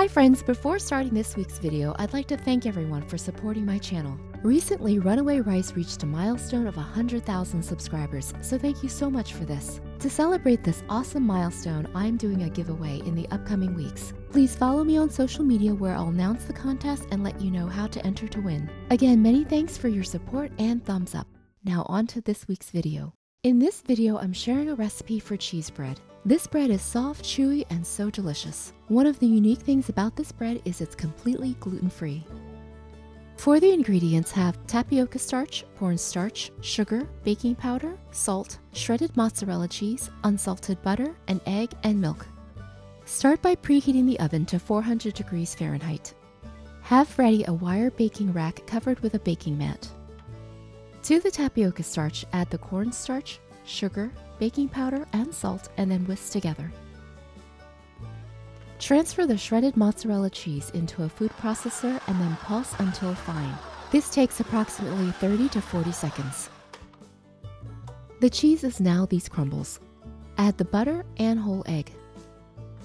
Hi friends, before starting this week's video, I'd like to thank everyone for supporting my channel. Recently, Runaway Rice reached a milestone of 100,000 subscribers, so thank you so much for this. To celebrate this awesome milestone, I'm doing a giveaway in the upcoming weeks. Please follow me on social media where I'll announce the contest and let you know how to enter to win. Again, many thanks for your support and thumbs up. Now on to this week's video. In this video, I'm sharing a recipe for cheese bread. This bread is soft, chewy, and so delicious. One of the unique things about this bread is it's completely gluten-free. For the ingredients, have tapioca starch, cornstarch, sugar, baking powder, salt, shredded mozzarella cheese, unsalted butter, an egg, and milk. Start by preheating the oven to 400 degrees Fahrenheit. Have ready a wire baking rack covered with a baking mat. To the tapioca starch, add the cornstarch, sugar, baking powder, and salt, and then whisk together. Transfer the shredded mozzarella cheese into a food processor and then pulse until fine. This takes approximately 30 to 40 seconds. The cheese is now these crumbles. Add the butter and whole egg.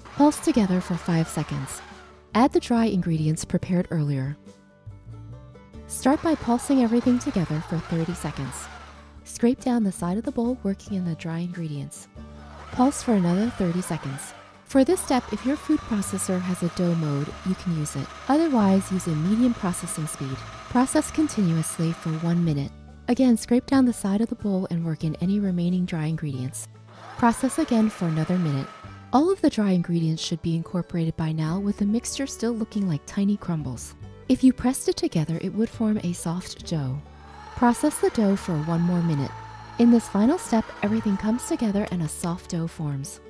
Pulse together for 5 seconds. Add the dry ingredients prepared earlier. Start by pulsing everything together for 30 seconds. Scrape down the side of the bowl, working in the dry ingredients. Pulse for another 30 seconds. For this step, if your food processor has a dough mode, you can use it. Otherwise, use a medium processing speed. Process continuously for 1 minute. Again, scrape down the side of the bowl and work in any remaining dry ingredients. Process again for another minute. All of the dry ingredients should be incorporated by now, with the mixture still looking like tiny crumbles. If you pressed it together, it would form a soft dough. Process the dough for 1 more minute. In this final step, everything comes together and a soft dough forms.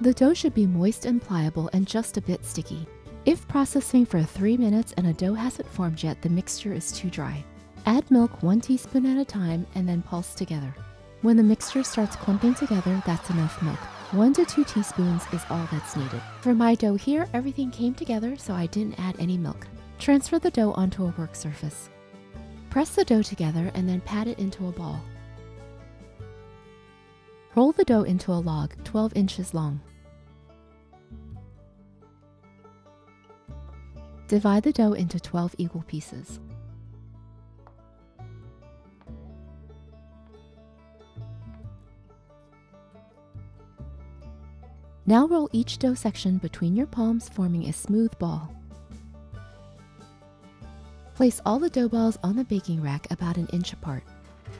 The dough should be moist and pliable and just a bit sticky. If processing for 3 minutes and a dough hasn't formed yet, the mixture is too dry. Add milk 1 teaspoon at a time and then pulse together. When the mixture starts clumping together, that's enough milk. 1 to 2 teaspoons is all that's needed. For my dough here, everything came together, so I didn't add any milk. Transfer the dough onto a work surface. Press the dough together and then pat it into a ball. Roll the dough into a log 12 inches long. Divide the dough into 12 equal pieces. Now roll each dough section between your palms, forming a smooth ball. Place all the dough balls on the baking rack about 1 inch apart.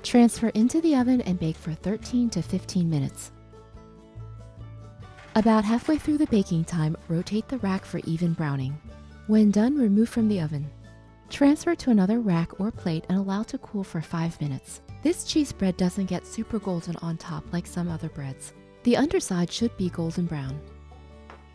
Transfer into the oven and bake for 13 to 15 minutes. About halfway through the baking time, rotate the rack for even browning. When done, remove from the oven. Transfer to another rack or plate and allow to cool for 5 minutes. This cheese bread doesn't get super golden on top like some other breads. The underside should be golden brown.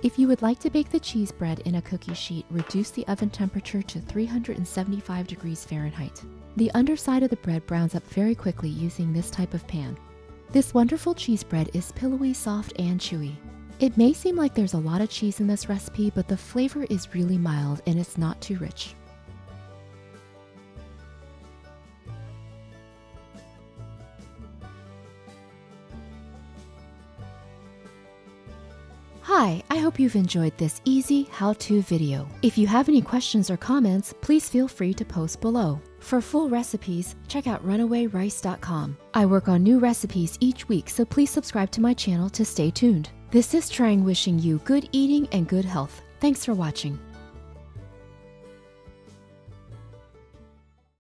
If you would like to bake the cheese bread in a cookie sheet, reduce the oven temperature to 375 degrees Fahrenheit. The underside of the bread browns up very quickly using this type of pan. This wonderful cheese bread is pillowy, soft, and chewy. It may seem like there's a lot of cheese in this recipe, but the flavor is really mild and it's not too rich. Hi, I hope you've enjoyed this easy how-to video. If you have any questions or comments, please feel free to post below. For full recipes, check out runawayrice.com. I work on new recipes each week, so please subscribe to my channel to stay tuned. This is Trang wishing you good eating and good health. Thanks for watching.